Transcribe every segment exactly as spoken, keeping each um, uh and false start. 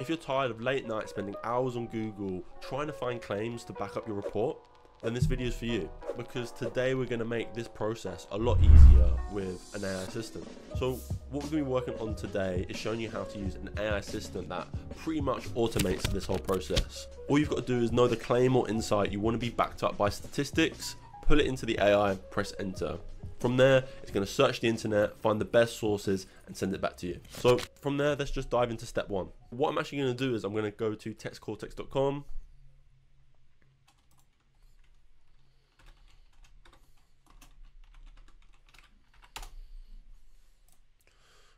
If you're tired of late night spending hours on Google trying to find claims to back up your report, then this video is for you, because today we're going to make this process a lot easier with an A I assistant. So what we're going to be working on today is showing you how to use an A I assistant that pretty much automates this whole process. All you've got to do is know the claim or insight you want to be backed up by statistics, pull it into the A I, press enter. From there, it's going to search the internet, find the best sources and send it back to you. So from there, let's just dive into step one. What I'm actually going to do is I'm going to go to text cortex dot com.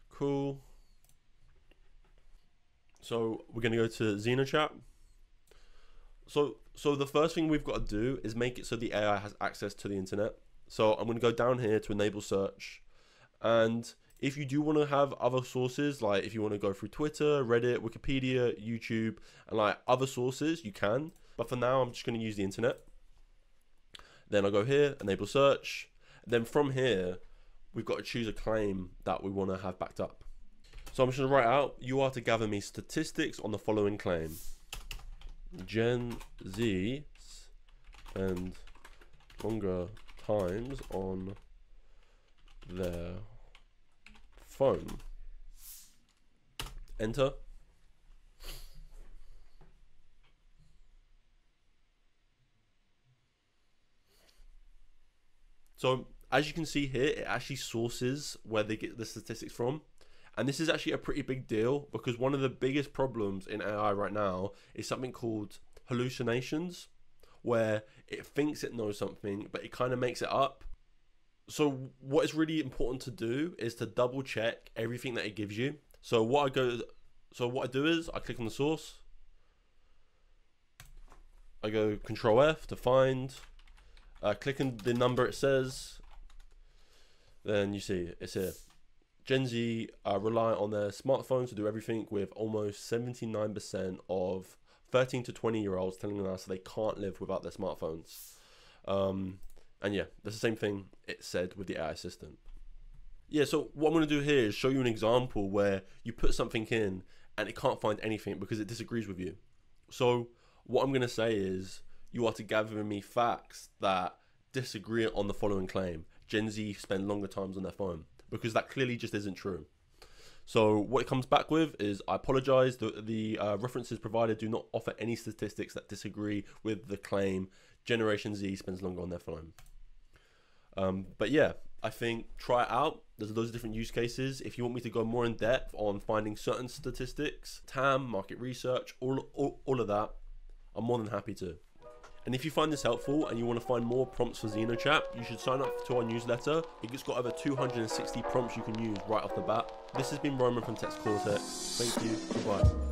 Cool. So we're going to go to ZenoChat. So, so the first thing we've got to do is make it so the A I has access to the internet. So I'm going to go down here to enable search. And if you do want to have other sources, like if you want to go through Twitter, Reddit, Wikipedia, YouTube, and like other sources, you can. But for now, I'm just going to use the internet. Then I'll go here, enable search. Then from here, we've got to choose a claim that we want to have backed up. So I'm just going to write out, you are to gather me statistics on the following claim. Gen Z and longer times on their phone. Enter. So as you can see here, it actually sources where they get the statistics from. And this is actually a pretty big deal, because one of the biggest problems in A I right now is something called hallucinations, where it thinks it knows something, but it kind of makes it up. So what is really important to do is to double check everything that it gives you. So what I go, so what I do is I click on the source. I go control F to find, uh, click on the number it says. Then you see it's here. Gen Z uh, rely on their smartphones to do everything, with almost seventy-nine percent of thirteen to twenty year olds telling us they can't live without their smartphones. Um, and yeah, that's the same thing it said with the A I assistant. Yeah, so what I'm going to do here is show you an example where you put something in and it can't find anything because it disagrees with you. So what I'm going to say is, you are to gather me facts that disagree on the following claim. Gen Z spend longer times on their phone, because that clearly just isn't true. So what it comes back with is, I apologize, the, the uh, references provided do not offer any statistics that disagree with the claim Generation Z spends longer on their phone. Um, but yeah, I think try it out. There's loads of different use cases. If you want me to go more in depth on finding certain statistics, T A M, market research, all, all, all of that, I'm more than happy to. And if you find this helpful and you want to find more prompts for ZenoChat, you should sign up to our newsletter. It's got over two hundred sixty prompts you can use right off the bat. This has been Roman from Text Cortex. Thank you. Goodbye.